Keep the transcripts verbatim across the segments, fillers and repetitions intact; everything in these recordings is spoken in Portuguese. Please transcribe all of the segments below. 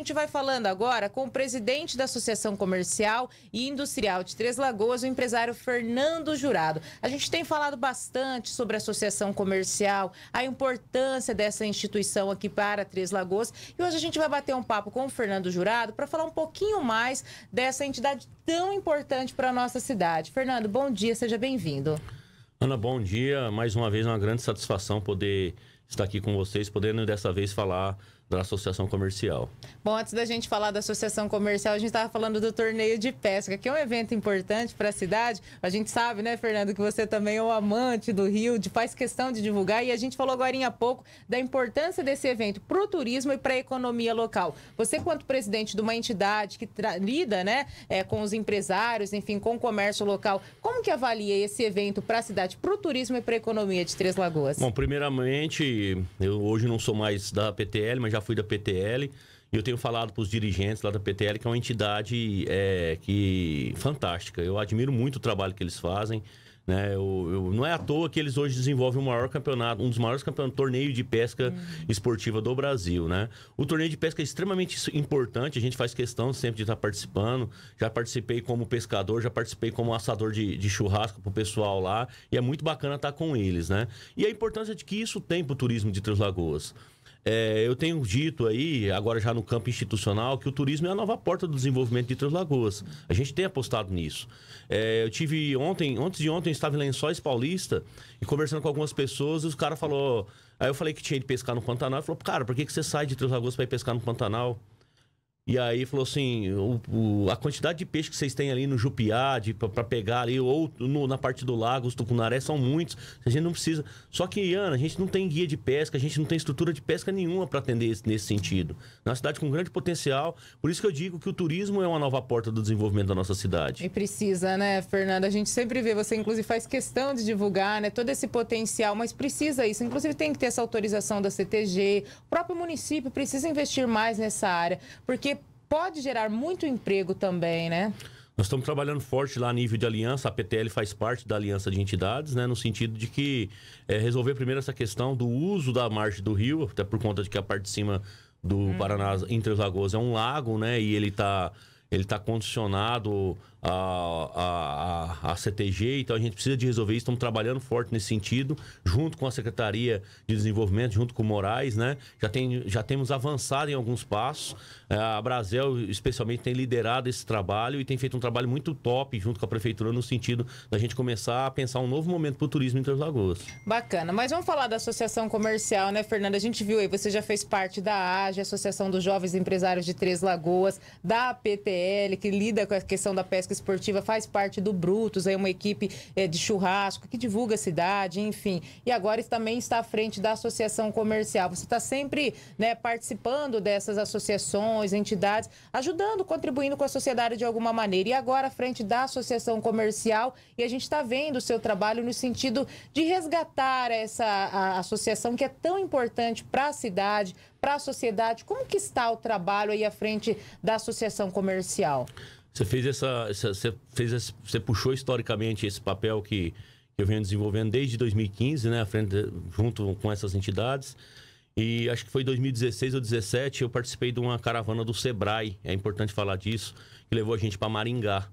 gente vai falando agora com o presidente da Associação Comercial e Industrial de Três Lagoas, o empresário Fernando Jurado. A gente tem falado bastante sobre a Associação Comercial, a importância dessa instituição aqui para Três Lagoas. E hoje a gente vai bater um papo com o Fernando Jurado para falar um pouquinho mais dessa entidade tão importante para a nossa cidade. Fernando, bom dia, seja bem-vindo. Ana, bom dia. Mais uma vez, uma grande satisfação poder estar aqui com vocês, podendo dessa vez falar da Associação Comercial. Bom, antes da gente falar da Associação Comercial, a gente estava falando do torneio de pesca, que é um evento importante para a cidade. A gente sabe, né, Fernando, que você também é um amante do Rio, de, faz questão de divulgar. E a gente falou agora há pouco da importância desse evento para o turismo e para a economia local. Você, quanto presidente de uma entidade que lida, né, é, com os empresários, enfim, com o comércio local, como que avalia esse evento para a cidade, para o turismo e para a economia de Três Lagoas? Bom, primeiramente, eu hoje não sou mais da P T L, mas já fui da P T L e eu tenho falado para os dirigentes lá da P T L que é uma entidade é, que, fantástica. Eu admiro muito o trabalho que eles fazem, né? Eu, eu, não é à toa que eles hoje desenvolvem o maior campeonato, um dos maiores campeonatos, torneio de pesca hum. esportiva do Brasil, né? O torneio de pesca é extremamente importante, a gente faz questão sempre de estar participando. Já participei como pescador, já participei como assador de, de churrasco pro pessoal lá e é muito bacana estar com eles, né? E a importância de que isso tem pro turismo de Três Lagoas. É, eu tenho dito aí, agora já no campo institucional, que o turismo é a nova porta do desenvolvimento de Três Lagoas. A gente tem apostado nisso. É, eu tive ontem, antes de ontem, eu estava em Lençóis Paulista e conversando com algumas pessoas, e os caras falaram... Aí eu falei que tinha de pescar no Pantanal. Ele falou, cara, por que que você sai de Três Lagoas para ir pescar no Pantanal? E aí falou assim, o, o, a quantidade de peixe que vocês têm ali no Jupiá, para pegar ali, ou no, na parte do lago, os tucunaré, são muitos. A gente não precisa... Só que, Ana, a gente não tem guia de pesca, a gente não tem estrutura de pesca nenhuma para atender esse, nesse sentido. É uma cidade com grande potencial, por isso que eu digo que o turismo é uma nova porta do desenvolvimento da nossa cidade. E precisa, né, Fernanda? A gente sempre vê, você inclusive faz questão de divulgar, né, todo esse potencial, mas precisa isso. Inclusive tem que ter essa autorização da C T G, o próprio município precisa investir mais nessa área, porque pode gerar muito emprego também, né? Nós estamos trabalhando forte lá a nível de aliança, a P T L faz parte da aliança de entidades, né? No sentido de que é, resolver primeiro essa questão do uso da margem do rio, até por conta de que a parte de cima do hum. Paraná, em Três Lagoas, é um lago, né? E ele está ele tá condicionado a, a, a C T G, então a gente precisa de resolver isso. Estamos trabalhando forte nesse sentido, junto com a Secretaria de Desenvolvimento, junto com o Moraes, né? Já, tem, já temos avançado em alguns passos. A Abrasel, especialmente, tem liderado esse trabalho e tem feito um trabalho muito top junto com a Prefeitura no sentido da gente começar a pensar um novo momento para o turismo em Três Lagoas. Bacana, mas vamos falar da Associação Comercial, né, Fernanda? A gente viu aí, você já fez parte da A J E, Associação dos Jovens Empresários de Três Lagoas, da P T L, que lida com a questão da pesca esportiva, faz parte do Brutus, aí uma equipe é, de churrasco que divulga a cidade, enfim. E agora também está à frente da Associação Comercial. Você está sempre, né, participando dessas associações, entidades, ajudando, contribuindo com a sociedade de alguma maneira. E agora à frente da Associação Comercial, e a gente está vendo o seu trabalho no sentido de resgatar essa a, a associação que é tão importante para a cidade, para a sociedade. Como que está o trabalho aí à frente da Associação Comercial? Você fez essa, essa você fez essa, você puxou historicamente esse papel que eu venho desenvolvendo desde dois mil e quinze, né, à frente, junto com essas entidades. E acho que foi em dois mil e dezesseis ou dois mil e dezessete eu participei de uma caravana do Sebrae, é importante falar disso, que levou a gente para Maringá.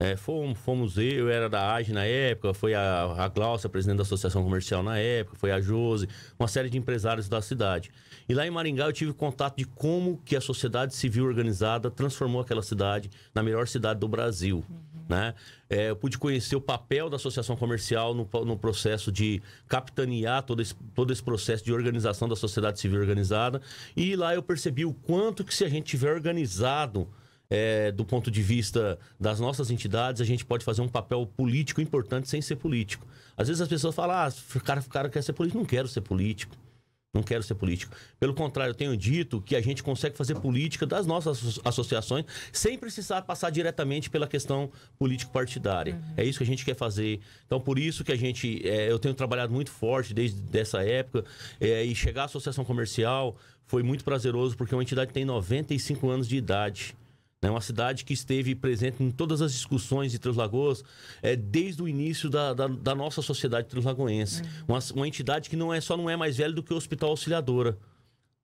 É, fomos, fomos eu, era da A J na época, foi a, a Gláucia, presidente da Associação Comercial na época, foi a Jose, uma série de empresários da cidade. E lá em Maringá eu tive contato de como que a sociedade civil organizada transformou aquela cidade na melhor cidade do Brasil, uhum. né? É, eu pude conhecer o papel da Associação Comercial no, no processo de capitanear todo esse, todo esse processo de organização da sociedade civil organizada. E lá eu percebi o quanto que, se a gente tiver organizado, É, do ponto de vista das nossas entidades, a gente pode fazer um papel político importante sem ser político. Às vezes as pessoas falam, ah, o cara, o cara quer ser político. Não quero ser político, não quero ser político. Pelo contrário, eu tenho dito que a gente consegue fazer política das nossas associações sem precisar passar diretamente pela questão político-partidária. Uhum. É isso que a gente quer fazer. Então, por isso que a gente, é, eu tenho trabalhado muito forte desde essa época, é, e chegar à Associação Comercial foi muito prazeroso, porque uma entidade que tem noventa e cinco anos de idade. É uma cidade que esteve presente em todas as discussões de Três Lagoas é, desde o início da, da, da nossa sociedade treslagoense. Uhum. Uma, uma entidade que não é, só não é mais velha do que o Hospital Auxiliadora.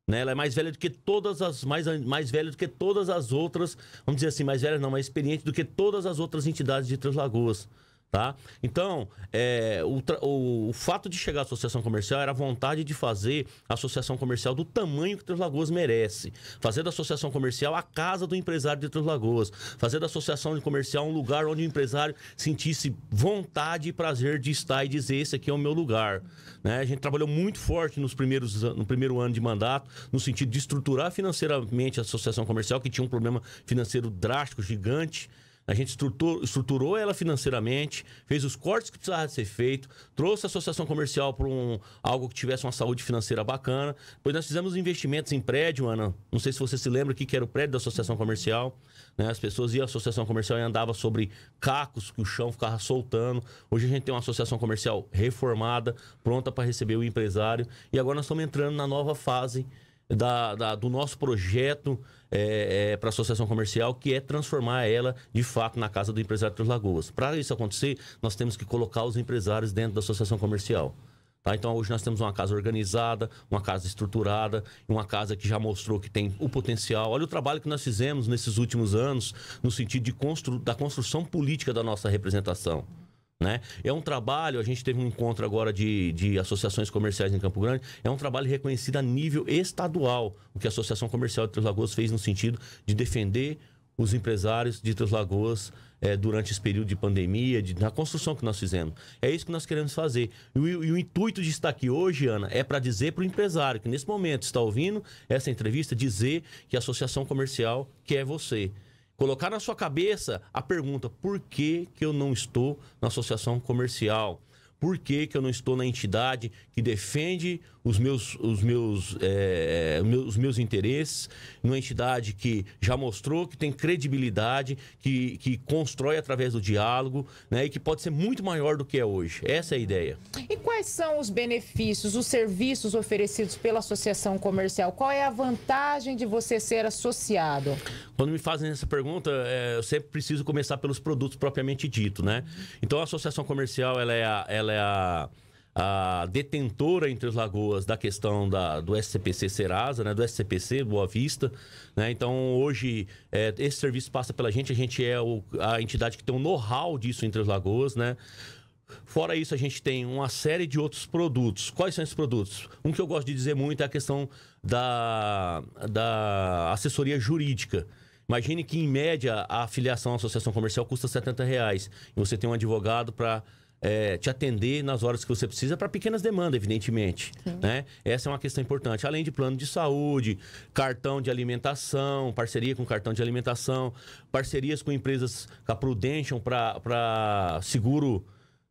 Né? Ela é mais velha do que todas as mais, mais velha do que todas as outras, vamos dizer assim, mais velha não, mais experiente do que todas as outras entidades de Três Lagoas. Tá? Então, é, o, o, o fato de chegar à associação comercial era a vontade de fazer a associação comercial do tamanho que Três Lagoas merece. Fazer da associação comercial a casa do empresário de Três Lagoas. Fazer da associação comercial um lugar onde o empresário sentisse vontade e prazer de estar e dizer, esse aqui é o meu lugar. Né? A gente trabalhou muito forte nos primeiros, no primeiro ano de mandato, no sentido de estruturar financeiramente a associação comercial, que tinha um problema financeiro drástico, gigante. A gente estruturou, estruturou ela financeiramente, fez os cortes que precisava ser feito, trouxe a associação comercial para um, algo que tivesse uma saúde financeira bacana. Depois nós fizemos investimentos em prédio, Ana. Não sei se você se lembra o que era o prédio da associação comercial. Né? As pessoas iam à associação comercial e andavam sobre cacos que o chão ficava soltando. Hoje a gente tem uma associação comercial reformada, pronta para receber o empresário. E agora nós estamos entrando na nova fase Da, da, do nosso projeto é, é, para a associação comercial, que é transformar ela, de fato, na casa do empresário de Três Lagoas. Para isso acontecer, nós temos que colocar os empresários dentro da associação comercial. Tá? Então, hoje nós temos uma casa organizada, uma casa estruturada, uma casa que já mostrou que tem o potencial. Olha o trabalho que nós fizemos nesses últimos anos, no sentido de constru- da construção política da nossa representação. Né? É um trabalho, a gente teve um encontro agora de, de associações comerciais em Campo Grande, é um trabalho reconhecido a nível estadual, o que a Associação Comercial de Três Lagoas fez no sentido de defender os empresários de Três Lagoas é, durante esse período de pandemia, de, na construção que nós fizemos. É isso que nós queremos fazer. E o, e o intuito de estar aqui hoje, Ana, é para dizer para o empresário que nesse momento está ouvindo essa entrevista, dizer que a Associação Comercial quer você. Colocar na sua cabeça a pergunta, por que que eu não estou na associação comercial? Por que que eu não estou na entidade que defende os meus, os meus, é, meus, os meus interesses? Numa entidade que já mostrou que tem credibilidade, que, que constrói através do diálogo, né, e que pode ser muito maior do que é hoje. Essa é a ideia. E quais são os benefícios, os serviços oferecidos pela associação comercial? Qual é a vantagem de você ser associado? Quando me fazem essa pergunta, é, eu sempre preciso começar pelos produtos propriamente dito, né? Então, a associação comercial, ela é a... Ela é a, a detentora em Três Lagoas da questão da, do S C P C Serasa, né? Do S C P C Boa Vista. Né? Então, hoje, é, esse serviço passa pela gente. A gente é o, a entidade que tem um know-how disso em Três Lagoas, né? Fora isso, a gente tem uma série de outros produtos. Quais são esses produtos? Um que eu gosto de dizer muito é a questão da, da assessoria jurídica. Imagine que, em média, a afiliação à associação comercial custa setenta reais. E você tem um advogado para... É, te atender nas horas que você precisa para pequenas demandas, evidentemente. Né? Essa é uma questão importante. Além de plano de saúde, cartão de alimentação, parceria com cartão de alimentação, parcerias com empresas, com a Prudential para seguro,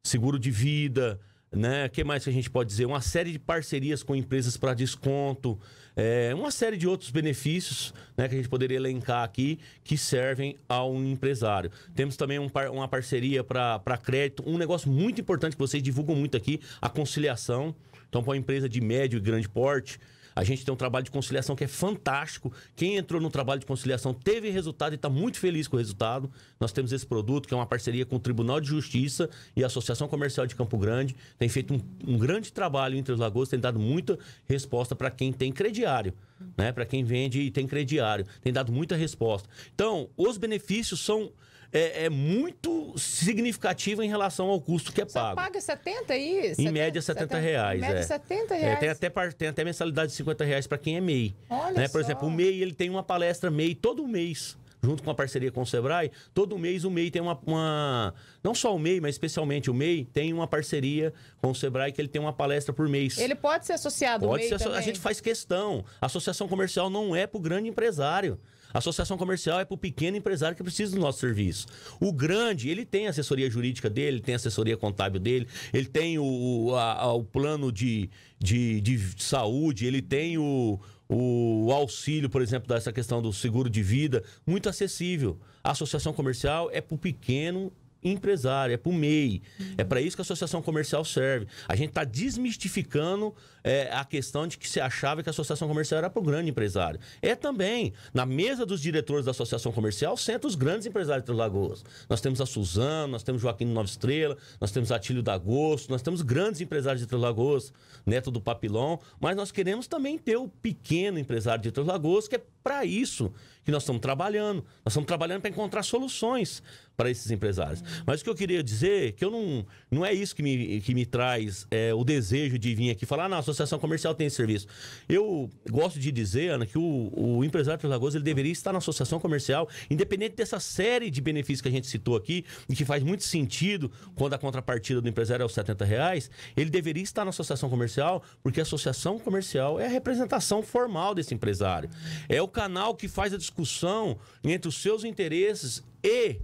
seguro de vida... Né? O que mais que a gente pode dizer? Uma série de parcerias com empresas para desconto, é, uma série de outros benefícios, né, que a gente poderia elencar aqui, que servem ao empresário. Temos também um par, uma parceria para crédito, um negócio muito importante que vocês divulgam muito aqui, a conciliação. Então, para uma empresa de médio e grande porte, a gente tem um trabalho de conciliação que é fantástico. Quem entrou no trabalho de conciliação teve resultado e está muito feliz com o resultado. Nós temos esse produto, que é uma parceria com o Tribunal de Justiça e a Associação Comercial de Campo Grande. Tem feito um, um grande trabalho entre os Lagoas, tem dado muita resposta para quem tem crediário, né? Para quem vende e tem crediário. Tem dado muita resposta. Então, os benefícios são... É, é muito significativo em relação ao custo que é pago. Você paga setenta aí? Em setenta, média, setenta reais. Em média, é. setenta reais. É, tem, até, tem até mensalidade de cinquenta reais para quem é M E I. Olha, né? Por só. Exemplo, o M E I, ele tem uma palestra M E I todo mês, junto com a parceria com o Sebrae. Todo mês o M E I tem uma, uma... Não só o M E I, mas especialmente o M E I tem uma parceria com o Sebrae, que ele tem uma palestra por mês. Ele pode ser associado ao M E I ser, também? A gente faz questão. A associação comercial não é para o grande empresário. A associação comercial é para o pequeno empresário que precisa do nosso serviço. O grande, ele tem a assessoria jurídica dele, tem a assessoria contábil dele, ele tem o, a, a, o plano de, de, de saúde, ele tem o, o auxílio, por exemplo, dessa questão do seguro de vida, muito acessível. A associação comercial é para o pequeno empresário, é para o M E I. Uhum. É para isso que a associação comercial serve. A gente está desmistificando é, a questão de que se achava que a associação comercial era para o grande empresário. É também. Na mesa dos diretores da associação comercial sentam os grandes empresários de Três Lagoas. Nós temos a Suzano, nós temos Joaquim Nova Estrela, nós temos Atílio da Agosto, nós temos grandes empresários de Três Lagoas, Neto do Papilão, mas nós queremos também ter o pequeno empresário de Três Lagoas, que é para isso que nós estamos trabalhando. Nós estamos trabalhando para encontrar soluções para esses empresários. Uhum. Mas o que eu queria dizer é que eu não, não é isso que me, que me traz é, o desejo de vir aqui falar, não, a associação comercial tem esse serviço. Eu gosto de dizer, Ana, que o, o empresário de Três Lagoas, ele deveria estar na associação comercial, independente dessa série de benefícios que a gente citou aqui, e que faz muito sentido quando a contrapartida do empresário é os setenta reais, ele deveria estar na associação comercial, porque a associação comercial é a representação formal desse empresário. É o canal que faz a discussão entre os seus interesses e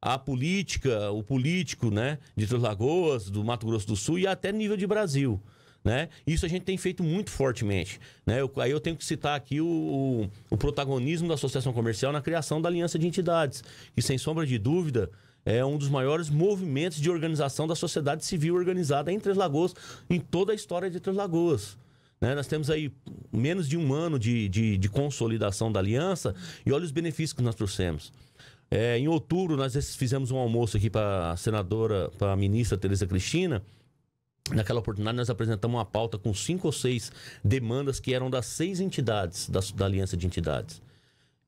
a política, o político, né, de Três Lagoas, do Mato Grosso do Sul e até nível de Brasil, né? Isso a gente tem feito muito fortemente, né? Eu, aí eu tenho que citar aqui o, o protagonismo da associação comercial na criação da Aliança de Entidades, que sem sombra de dúvida é um dos maiores movimentos de organização da sociedade civil organizada em Três Lagoas, em toda a história de Três Lagoas. Né? Nós temos aí menos de um ano de, de, de consolidação da aliança e olha os benefícios que nós trouxemos. É, em outubro, nós fizemos um almoço aqui para a senadora, para a ministra Tereza Cristina. Naquela oportunidade, nós apresentamos uma pauta com cinco ou seis demandas que eram das seis entidades, da, da aliança de entidades.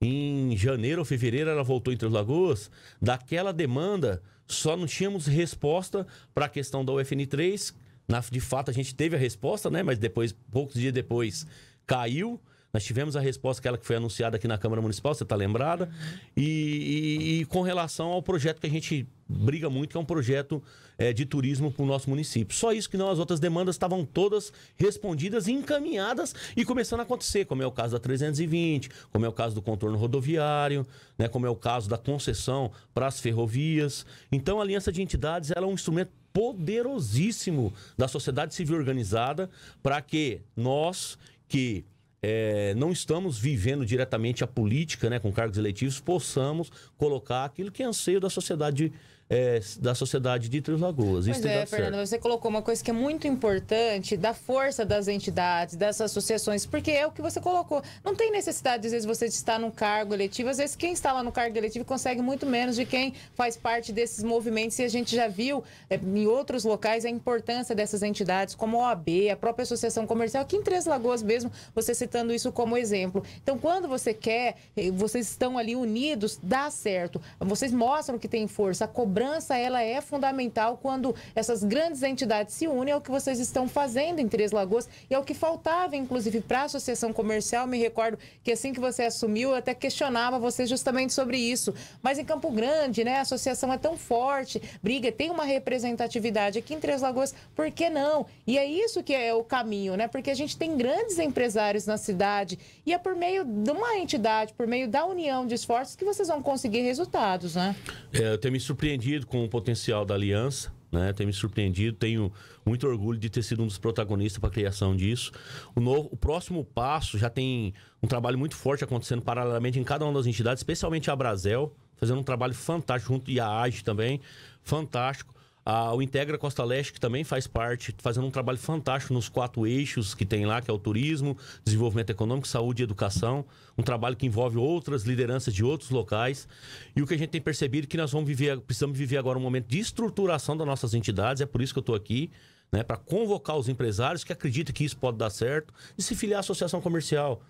Em janeiro ou fevereiro, ela voltou em Três Lagoas. Daquela demanda, só não tínhamos resposta para a questão da U F N três. Na, de fato, a gente teve a resposta, né? Mas depois, poucos dias depois, caiu. Nós tivemos a resposta, aquela que foi anunciada aqui na Câmara Municipal, você está lembrada, e, e, e com relação ao projeto que a gente briga muito, que é um projeto é, de turismo para o nosso município. Só isso, que não, as outras demandas estavam todas respondidas, encaminhadas e começando a acontecer, como é o caso da trezentos e vinte, como é o caso do contorno rodoviário, né, como é o caso da concessão para as ferrovias. Então, a Aliança de Entidades ela é um instrumento poderosíssimo da sociedade civil organizada para que nós, que... É, não estamos vivendo diretamente a política, né, com cargos eletivos, possamos colocar aquilo que é anseio da sociedade, é, da sociedade de Três Lagoas. Pois é, Fernando, certo. Você colocou uma coisa que é muito importante, da força das entidades, das associações, porque é o que você colocou. Não tem necessidade, às vezes, você de estar num cargo eletivo. Às vezes, quem está lá no cargo eletivo consegue muito menos de quem faz parte desses movimentos. E a gente já viu é, em outros locais a importância dessas entidades, como a O A B, a própria Associação Comercial, aqui em Três Lagoas mesmo, você se dando isso como exemplo. Então, quando você quer, vocês estão ali unidos, dá certo. Vocês mostram que tem força. A cobrança, ela é fundamental quando essas grandes entidades se unem. É o que vocês estão fazendo em Três Lagoas e é o que faltava, inclusive, para a Associação Comercial. Me recordo que assim que você assumiu, eu até questionava você justamente sobre isso. Mas em Campo Grande, né, a associação é tão forte, briga, tem uma representatividade. Aqui em Três Lagoas, por que não? E é isso que é o caminho, né? Porque a gente tem grandes empresários na cidade, e é por meio de uma entidade, por meio da união de esforços que vocês vão conseguir resultados, né? É, eu tenho me surpreendido com o potencial da aliança, né? Eu tenho me surpreendido, tenho muito orgulho de ter sido um dos protagonistas para a criação disso. O, novo, o próximo passo já tem um trabalho muito forte acontecendo paralelamente em cada uma das entidades, especialmente a Abrasel, fazendo um trabalho fantástico junto, e a A J E também, fantástico. Ah, o Integra Costa Leste, que também faz parte, fazendo um trabalho fantástico nos quatro eixos que tem lá, que é o turismo, desenvolvimento econômico, saúde e educação. Um trabalho que envolve outras lideranças de outros locais. E o que a gente tem percebido é que nós vamos viver, precisamos viver agora um momento de estruturação das nossas entidades. É por isso que eu estou aqui, né, para convocar os empresários que acreditam que isso pode dar certo, de se filiar à associação comercial,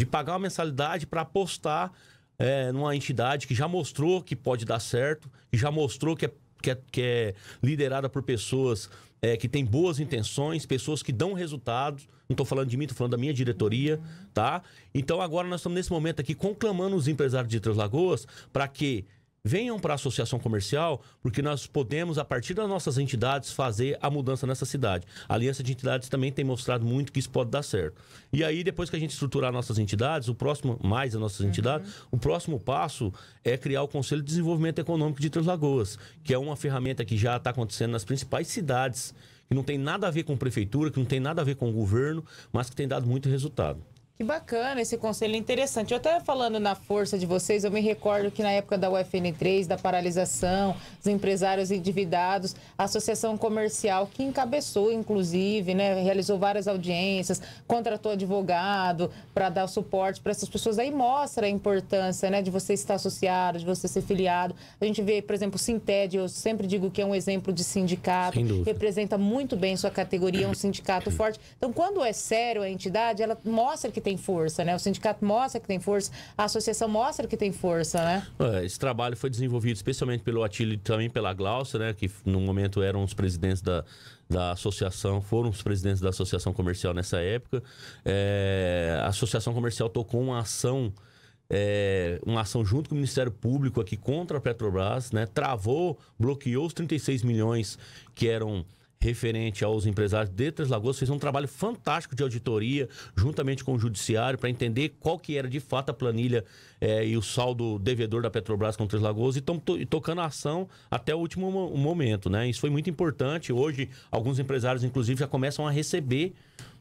de pagar uma mensalidade para apostar é, numa entidade que já mostrou que pode dar certo, que já mostrou que é Que é, que é liderada por pessoas é, que têm boas intenções, pessoas que dão resultados. Não estou falando de mim, estou falando da minha diretoria, tá? Então, agora nós estamos nesse momento aqui conclamando os empresários de Três Lagoas para que venham para a associação comercial, porque nós podemos, a partir das nossas entidades, fazer a mudança nessa cidade. A Aliança de Entidades também tem mostrado muito que isso pode dar certo. E aí, depois que a gente estruturar nossas entidades, o próximo, mais as nossas entidades, uhum. o próximo passo é criar o Conselho de Desenvolvimento Econômico de Três Lagoas, que é uma ferramenta que já está acontecendo nas principais cidades, que não tem nada a ver com prefeitura, que não tem nada a ver com o governo, mas que tem dado muito resultado. Que bacana esse conselho, interessante. Eu até falando na força de vocês, eu me recordo que na época da U F N três, da paralisação, dos empresários endividados, a Associação Comercial, que encabeçou, inclusive, né, realizou várias audiências, contratou advogado para dar suporte para essas pessoas. Aí mostra a importância, né, de você estar associado, de você ser filiado. A gente vê, por exemplo, o Sinted, eu sempre digo que é um exemplo de sindicato, representa muito bem sua categoria, é um sindicato forte. Então, quando é sério a entidade, ela mostra que tem tem força, né? O sindicato mostra que tem força, a associação mostra que tem força, né? Esse trabalho foi desenvolvido especialmente pelo Atílio e também pela Gláucia, né? Que no momento eram os presidentes da, da associação, foram os presidentes da Associação Comercial nessa época. É, a Associação Comercial tocou uma ação, é, uma ação junto com o Ministério Público aqui contra a Petrobras, né? Travou, bloqueou os trinta e seis milhões que eram referente aos empresários de Três Lagoas, fez um trabalho fantástico de auditoria, juntamente com o judiciário, para entender qual que era de fato a planilha é, e o saldo devedor da Petrobras com Três Lagoas, e estão to tocando a ação até o último mo momento, né? Isso foi muito importante. Hoje, alguns empresários, inclusive, já começam a receber,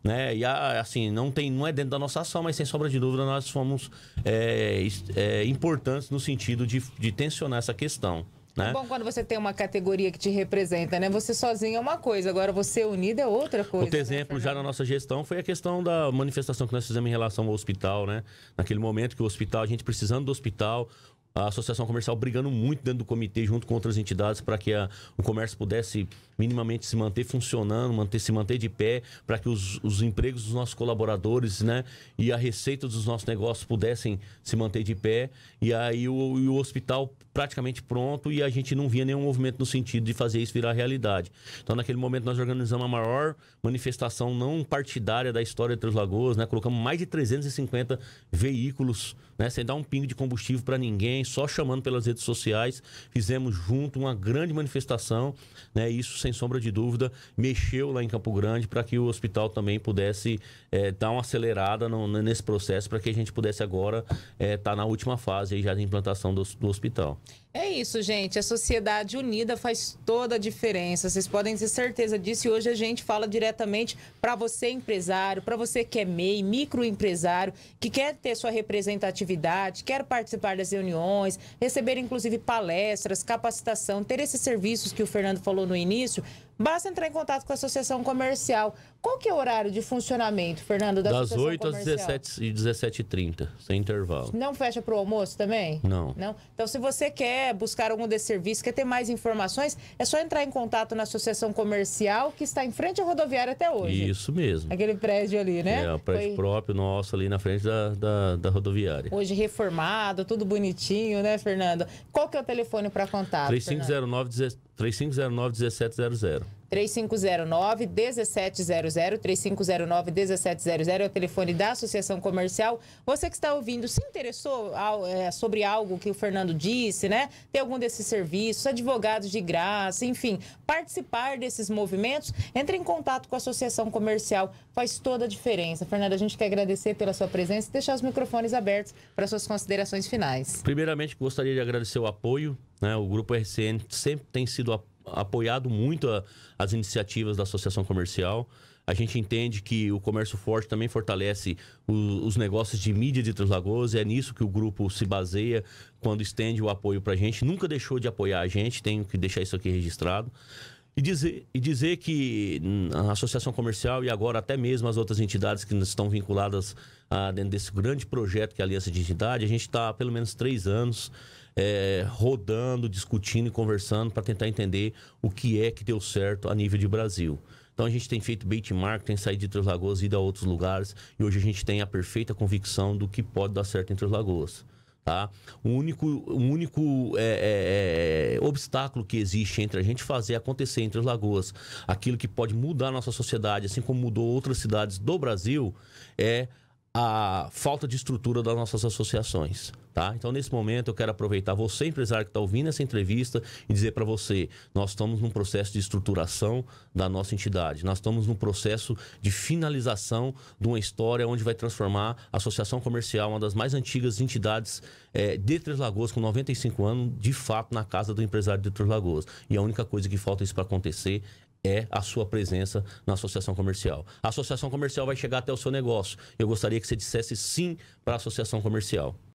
né? E assim, não, tem, não é dentro da nossa ação, mas sem sombra de dúvida, nós fomos é, é, importantes no sentido de, de tensionar essa questão. É bom quando você tem uma categoria que te representa, né? Você sozinho é uma coisa, agora você unido é outra coisa. Outro exemplo, né, já na nossa gestão, foi a questão da manifestação que nós fizemos em relação ao hospital, né? Naquele momento que o hospital, a gente precisando do hospital, a Associação Comercial brigando muito dentro do comitê, junto com outras entidades, para que a, o comércio pudesse minimamente se manter funcionando, manter, se manter de pé, para que os, os empregos dos nossos colaboradores, né, e a receita dos nossos negócios pudessem se manter de pé. E aí o, e o hospital praticamente pronto, e a gente não via nenhum movimento no sentido de fazer isso virar realidade. Então, naquele momento, nós organizamos a maior manifestação não partidária da história de Três Lagoas, né? Colocamos mais de trezentos e cinquenta veículos, né, sem dar um pingo de combustível para ninguém, só chamando pelas redes sociais. Fizemos junto uma grande manifestação, né? Isso, sem sombra de dúvida, mexeu lá em Campo Grande para que o hospital também pudesse é, dar uma acelerada no, nesse processo, para que a gente pudesse agora é, tá na última fase aí já de implantação do, do hospital. É isso, gente. A sociedade unida faz toda a diferença. Vocês podem ter certeza disso. E hoje a gente fala diretamente para você, empresário, para você que é M E I, microempresário, que quer ter sua representatividade, quer participar das reuniões, receber, inclusive, palestras, capacitação, ter esses serviços que o Fernando falou no início. Basta entrar em contato com a Associação Comercial. Qual que é o horário de funcionamento, Fernando, da das oito às dezessete e trinta, sem intervalo. Não fecha para o almoço também? Não. Não. Então, se você quer buscar algum desses serviços, quer ter mais informações, é só entrar em contato na Associação Comercial, que está em frente à rodoviária até hoje. Isso mesmo. Aquele prédio ali, né? É, o prédio Foi... próprio nosso ali na frente da, da, da rodoviária. Hoje reformado, tudo bonitinho, né, Fernando? Qual que é o telefone para contato, três cinco zero nove, dezessete... três cinco zero nove, dezessete zero zero. três cinco zero nove, dezessete zero zero, três cinco zero nove, dezessete zero zero é o telefone da Associação Comercial. Você que está ouvindo, se interessou ao, é, sobre algo que o Fernando disse, né? Tem algum desses serviços, advogados de graça, enfim, participar desses movimentos, entre em contato com a Associação Comercial, faz toda a diferença. Fernando, a gente quer agradecer pela sua presença e deixar os microfones abertos para suas considerações finais. Primeiramente, gostaria de agradecer o apoio, né? O Grupo R C N sempre tem sido apoio apoiado muito a, as iniciativas da Associação Comercial. A gente entende que o comércio forte também fortalece o, os negócios de mídia de Três Lagoas, e é nisso que o grupo se baseia quando estende o apoio para a gente. Nunca deixou de apoiar a gente, tenho que deixar isso aqui registrado. E dizer, e dizer que a Associação Comercial e agora até mesmo as outras entidades que estão vinculadas a, dentro desse grande projeto que é a Aliança de Entidade, a gente está há pelo menos três anos É, rodando, discutindo e conversando para tentar entender o que é que deu certo a nível de Brasil. Então a gente tem feito benchmark, tem saído de Três Lagoas e ido a outros lugares, e hoje a gente tem a perfeita convicção do que pode dar certo em Três Lagoas. Tá? O único, o único é, é, é, obstáculo que existe entre a gente fazer acontecer entre as Lagoas, aquilo que pode mudar a nossa sociedade, assim como mudou outras cidades do Brasil, é a falta de estrutura das nossas associações. Tá? Então, nesse momento, eu quero aproveitar você, empresário, que está ouvindo essa entrevista, e dizer para você, nós estamos num processo de estruturação da nossa entidade. Nós estamos num processo de finalização de uma história onde vai transformar a Associação Comercial, uma das mais antigas entidades é, de Três Lagoas, com noventa e cinco anos, de fato, na casa do empresário de Três Lagoas. E a única coisa que falta isso para acontecer é a sua presença na associação comercial. A associação comercial vai chegar até o seu negócio. Eu gostaria que você dissesse sim para a associação comercial.